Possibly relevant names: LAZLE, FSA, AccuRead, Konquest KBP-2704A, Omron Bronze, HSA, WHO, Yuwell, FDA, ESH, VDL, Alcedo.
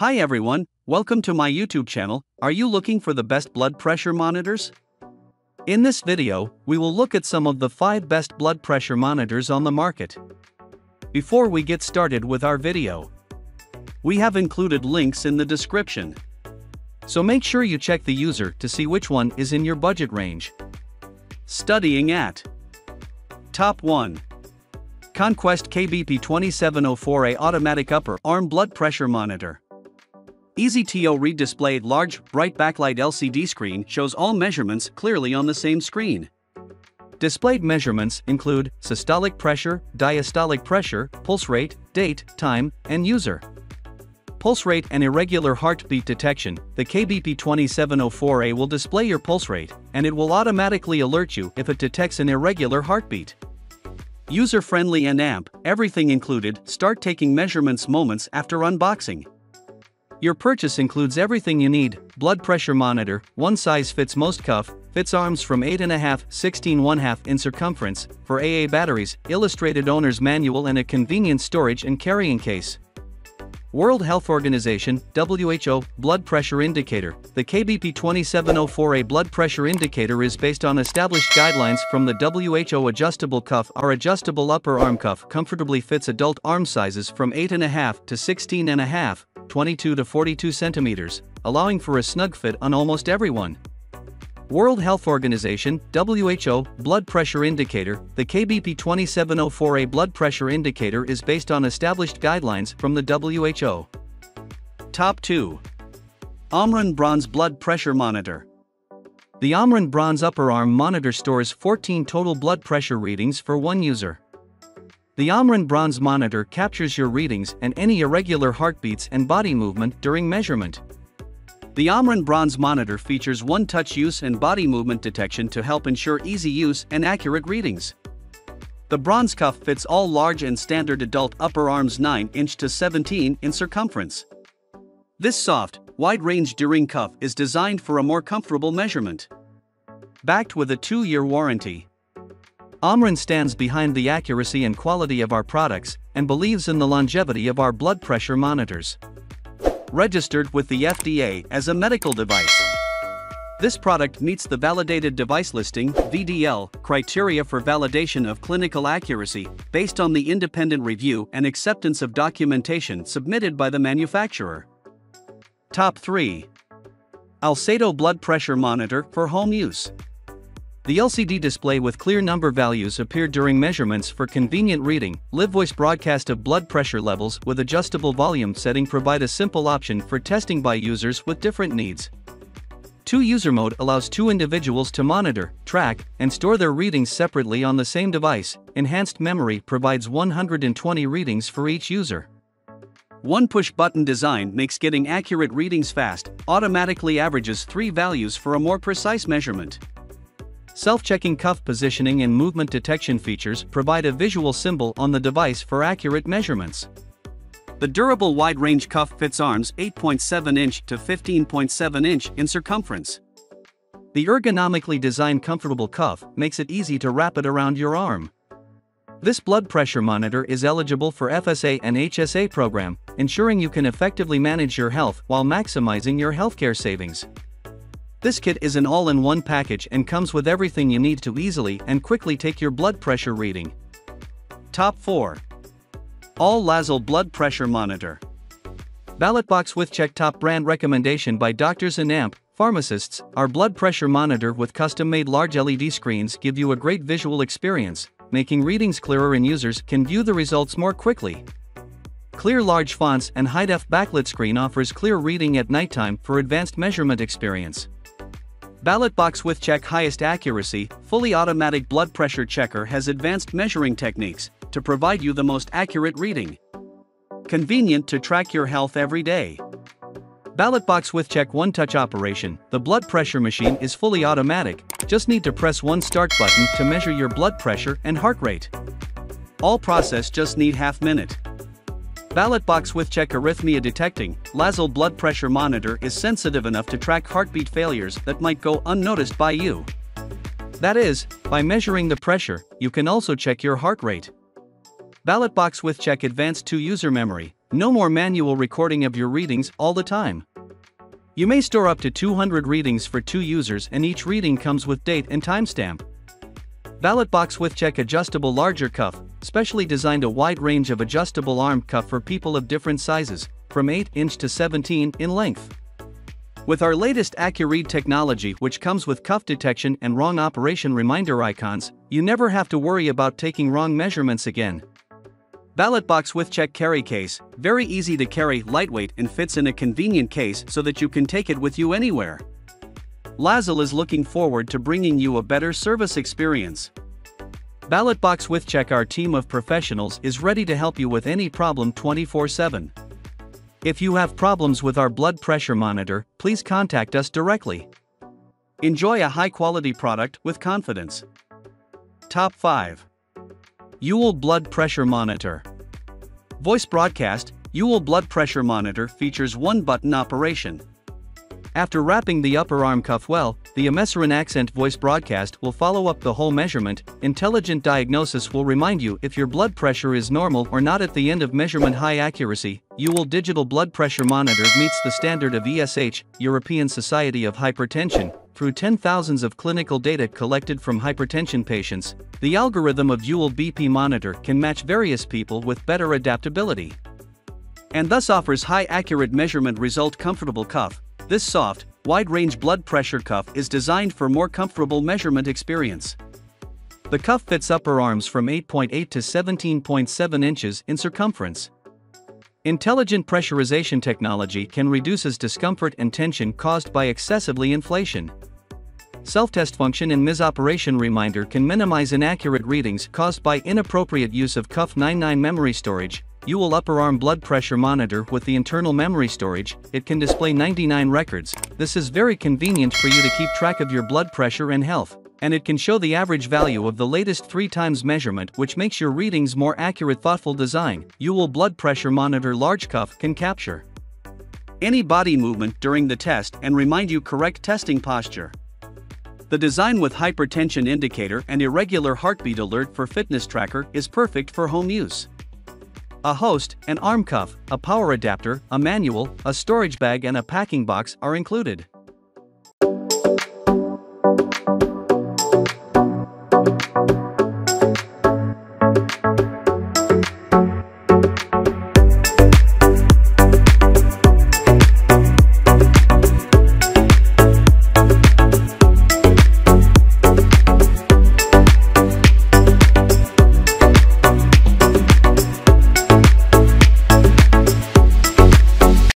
Hi everyone, welcome to my YouTube channel. Are you looking for the best blood pressure monitors? In this video, we will look at some of the 5 best blood pressure monitors on the market. Before we get started with our video, we have included links in the description. So make sure you check the user to see which one is in your budget range. Studying at Top 1. Konquest KBP-2704A Automatic Upper Arm Blood Pressure Monitor. Easy to read display, large, bright backlight LCD screen shows all measurements clearly on the same screen. Displayed measurements include systolic pressure, diastolic pressure, pulse rate, date, time, and user. Pulse rate and irregular heartbeat detection. The KBP-2704A will display your pulse rate, and it will automatically alert you if it detects an irregular heartbeat. User-friendly and amp, everything included. Start taking measurements moments after unboxing. Your purchase includes everything you need: blood pressure monitor, one size fits most cuff, fits arms from 8.5 16.5 in circumference, for AA batteries, illustrated owner's manual and a convenient storage and carrying case. World Health Organization, WHO, blood pressure indicator. The KBP-2704A blood pressure indicator is based on established guidelines from the WHO. Adjustable cuff. Our adjustable upper arm cuff comfortably fits adult arm sizes from 8.5 to 16.5. 22 to 42 centimeters, allowing for a snug fit on almost everyone. World Health Organization, WHO, blood pressure indicator. The KBP-2704A blood pressure indicator is based on established guidelines from the WHO. Top 2. Omron Bronze Blood Pressure Monitor. The Omron Bronze upper arm monitor stores 14 total blood pressure readings for one user. The Omron Bronze monitor captures your readings and any irregular heartbeats and body movement during measurement. The Omron Bronze monitor features one-touch use and body movement detection to help ensure easy use and accurate readings. The bronze cuff fits all large and standard adult upper arms 9-inch to 17 in circumference. This soft, wide-range during cuff is designed for a more comfortable measurement. Backed with a 2-year warranty. Omron stands behind the accuracy and quality of our products and believes in the longevity of our blood pressure monitors. Registered with the FDA as a medical device. This product meets the validated device listing (VDL) criteria for validation of clinical accuracy based on the independent review and acceptance of documentation submitted by the manufacturer. Top 3. Alcedo Blood Pressure Monitor for Home Use. The LCD display with clear number values appeared during measurements for convenient reading. Live voice broadcast of blood pressure levels with adjustable volume setting provide a simple option for testing by users with different needs. 2-user mode allows 2 individuals to monitor, track, and store their readings separately on the same device. Enhanced memory provides 120 readings for each user. One push-button design makes getting accurate readings fast, automatically averages 3 values for a more precise measurement. Self-checking cuff positioning and movement detection features provide a visual symbol on the device for accurate measurements. The durable wide-range cuff fits arms 8.7-inch to 15.7-inch in circumference. The ergonomically designed comfortable cuff makes it easy to wrap it around your arm. This blood pressure monitor is eligible for FSA and HSA program, ensuring you can effectively manage your health while maximizing your healthcare savings. This kit is an all-in-one package and comes with everything you need to easily and quickly take your blood pressure reading. Top 4. All LAZLE Blood Pressure Monitor. Ballot box with check. Top brand recommendation by doctors and AMP, pharmacists. Our blood pressure monitor with custom-made large LED screens give you a great visual experience, making readings clearer and users can view the results more quickly. Clear large fonts and high-def backlit screen offers clear reading at nighttime for advanced measurement experience. Ballot box with check. Highest accuracy, fully automatic blood pressure checker has advanced measuring techniques to provide you the most accurate reading. Convenient to track your health every day. Ballot box with check. One-touch operation. The blood pressure machine is fully automatic, just need to press one start button to measure your blood pressure and heart rate. All process just need half minute. Ballot box with check. Arrhythmia detecting. LAZLE blood pressure monitor is sensitive enough to track heartbeat failures that might go unnoticed by you. That is, by measuring the pressure, you can also check your heart rate. Ballot box with check. Advanced 2-user memory. No more manual recording of your readings all the time. You may store up to 200 readings for 2 users, and each reading comes with date and timestamp. Ballot box with check adjustable larger cuff, specially designed a wide range of adjustable armed cuff for people of different sizes, from 8 inch to 17 in length. With our latest AccuRead technology, which comes with cuff detection and wrong operation reminder icons, you never have to worry about taking wrong measurements again. Ballot box with check carry case, very easy to carry, lightweight, and fits in a convenient case so that you can take it with you anywhere. LAZLE is looking forward to bringing you a better service experience. Ballot box with check, our team of professionals is ready to help you with any problem 24/7. If you have problems with our blood pressure monitor, please contact us directly. Enjoy a high-quality product with confidence. Top 5. Yuwell Blood Pressure Monitor. Voice broadcast, Yuwell Blood Pressure Monitor features one-button operation. After wrapping the upper arm cuff well, the Omron Accent voice broadcast will follow up the whole measurement. Intelligent diagnosis will remind you if your blood pressure is normal or not at the end of measurement. High accuracy, Yuwell Digital Blood Pressure Monitor meets the standard of ESH, European Society of Hypertension, through 10,000s of clinical data collected from hypertension patients. The algorithm of Yuwell BP Monitor can match various people with better adaptability, and thus offers high accurate measurement result. Comfortable cuff. This soft, wide-range blood pressure cuff is designed for more comfortable measurement experience. The cuff fits upper arms from 8.8 to 17.7 inches in circumference. Intelligent pressurization technology can reduce discomfort and tension caused by excessively inflation. Self-test function and misoperation reminder can minimize inaccurate readings caused by inappropriate use of cuff. 9. Memory storage, Yuwell Upper Arm Blood Pressure Monitor with the internal memory storage. It can display 99 records. This is very convenient for you to keep track of your blood pressure and health, and it can show the average value of the latest 3 times measurement, which makes your readings more accurate. Thoughtful design, Yuwell Blood Pressure Monitor large cuff can capture any body movement during the test and remind you correct testing posture. The design with hypertension indicator and irregular heartbeat alert for fitness tracker is perfect for home use. A host, an arm cuff, a power adapter, a manual, a storage bag, and a packing box are included.